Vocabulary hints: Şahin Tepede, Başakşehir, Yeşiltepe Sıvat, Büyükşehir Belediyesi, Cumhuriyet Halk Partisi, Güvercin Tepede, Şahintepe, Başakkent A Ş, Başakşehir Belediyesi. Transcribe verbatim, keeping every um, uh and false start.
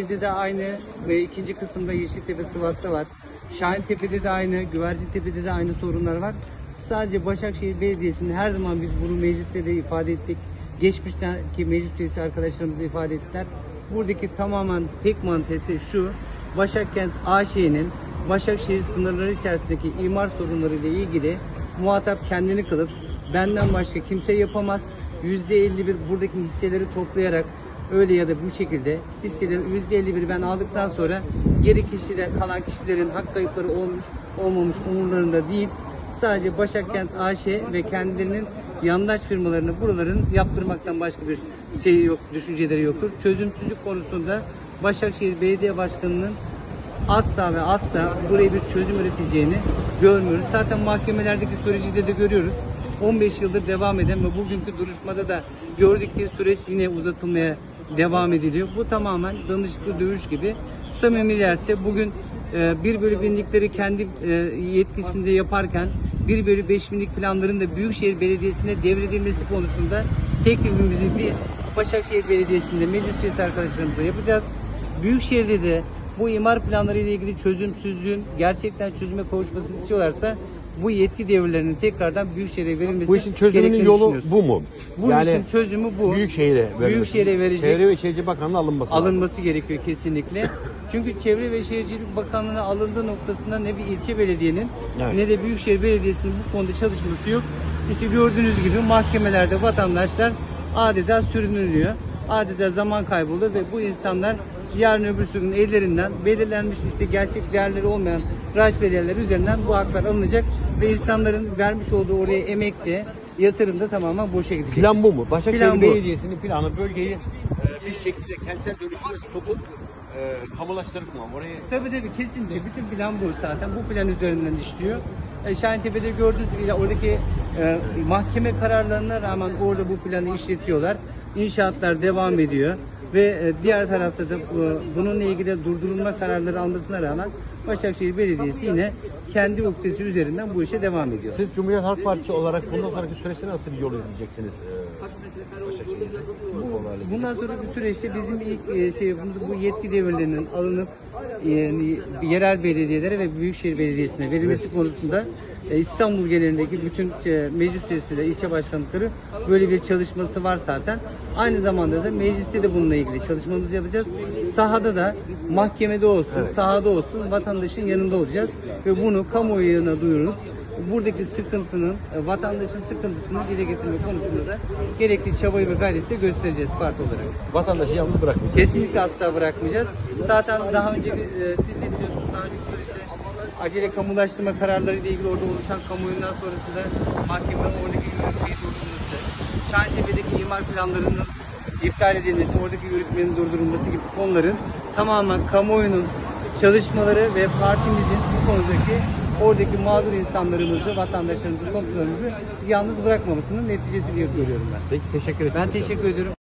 İlde de aynı ve ikinci kısımda Yeşiltepe Sıvat'ta var. Şahin Tepe'de de aynı, Güvercin Tepe'de de aynı sorunlar var. Sadece Başakşehir Belediyesi'nin her zaman biz bunu mecliste de ifade ettik. Geçmişteki meclis üyesi arkadaşlarımız ifade ettiler. Buradaki tamamen tek mantesi şu: Başakkent A Ş'nin Başakşehir sınırları içerisindeki imar sorunları ile ilgili muhatap kendini kılıp benden başka kimse yapamaz. yüzde elli bir buradaki hisseleri toplayarak öyle ya da bu şekilde hisseleri yüzde elli bir ben aldıktan sonra geri kişiler, kalan kişilerin hak kayıpları olmuş olmamış umurlarında değil. Sadece Başakkent A Ş ve kendilerinin yandaş firmalarını buraların yaptırmaktan başka bir şey yok, düşünceleri yoktur. Çözümsüzlük konusunda Başakşehir Belediye Başkanı'nın asla ve asla buraya bir çözüm üreteceğini görmüyoruz. Zaten mahkemelerdeki süreci de görüyoruz. on beş yıldır devam eden ve bugünkü duruşmada da gördük ki süreç yine uzatılmaya devam ediliyor. Bu tamamen danışıklı dövüş gibi. Samimilerse bugün bir bölü binlikleri kendi yetkisinde yaparken bir bölü beş binlik planların da Büyükşehir Belediyesi'ne devredilmesi konusunda teklifimizi biz Başakşehir Belediyesi'nde meclis üyesi arkadaşlarımızla yapacağız. Büyükşehir'de de bu imar planları ile ilgili çözümsüzlüğün gerçekten çözüme kavuşmasını istiyorlarsa bu yetki devirlerinin tekrardan Büyükşehir'e verilmesi gerektiğini düşünüyoruz. Bu işin çözümünün yolu bu mu? Bu yani işin çözümü bu. Büyükşehir'e Büyükşehir'e verecek. Çevre ve Şehircilik Bakanlığı'na alınması Alınması lazım. gerekiyor kesinlikle. Çünkü Çevre ve Şehircilik Bakanlığı'na alındığı noktasında ne bir ilçe belediyenin evet. ne de Büyükşehir Belediyesi'nin bu konuda çalışması yok. İşte gördüğünüz gibi mahkemelerde vatandaşlar adeta sürünülüyor. Adeta zaman kayboluyor ve bu insanlar yarın öbürsü gün ellerinden belirlenmiş işte gerçek değerleri olmayan raç bedeller üzerinden bu haklar alınacak ve insanların vermiş olduğu oraya emekle yatırımda tamamen boşa gidecek. Plan bu mu? Başakşehir Belediyesi'nin planı bölgeyi e, bir şekilde kentsel dönüşüme sokup e, kamulaştırdık mı? Orayı... Tabii tabii kesinlikle. Evet. Bütün plan bu zaten. Bu plan üzerinden işliyor. E, Şahintepe'de gördüğünüz gibi oradaki e, mahkeme kararlarına rağmen orada bu planı işletiyorlar. İnşaatlar devam ediyor ve diğer tarafta da bununla ilgili durdurulma kararları almasına rağmen Başakşehir Belediyesi yine kendi uktesi üzerinden bu işe devam ediyor. Siz Cumhuriyet Halk Partisi olarak bundan sonraki süreçte nasıl bir yol izleyeceksiniz? Bu, bundan sonraki süreçte bizim ilk şey bu yetki devirlerinin alınıp yani yerel belediyelere ve Büyükşehir Belediyesi'ne verilmesi evet. konusunda İstanbul genelindeki bütün meclis üyesiyle ilçe başkanlıkları böyle bir çalışması var zaten. Aynı zamanda da mecliste de bununla ilgili çalışmamızı yapacağız. Sahada da mahkemede olsun, evet. sahada olsun vatandaşın yanında olacağız ve bunu kamuoyuna duyurup buradaki sıkıntının, vatandaşın sıkıntısını dile getirme konusunda da gerekli çabayı ve gayreti de göstereceğiz parti olarak. Vatandaşı yalnız bırakmayacağız. Kesinlikle asla bırakmayacağız. Zaten daha önce siz de biliyorsunuz daha önce işte acele kamulaştırma kararları ile ilgili orada oluşan kamuoyundan sonrası da mahkemenin oradaki yürütmeyi durdurulması, Şahintepe'deki imar planlarının iptal edilmesi, oradaki yürütmenin durdurulması gibi konuların tamamen kamuoyunun çalışmaları ve partimizin bu konudaki oradaki mağdur insanlarımızı, vatandaşlarımızı, komşularımızı yalnız bırakmamasının neticesi diye görüyorum ben. Peki teşekkür ederim. Ben teşekkür ediyorum.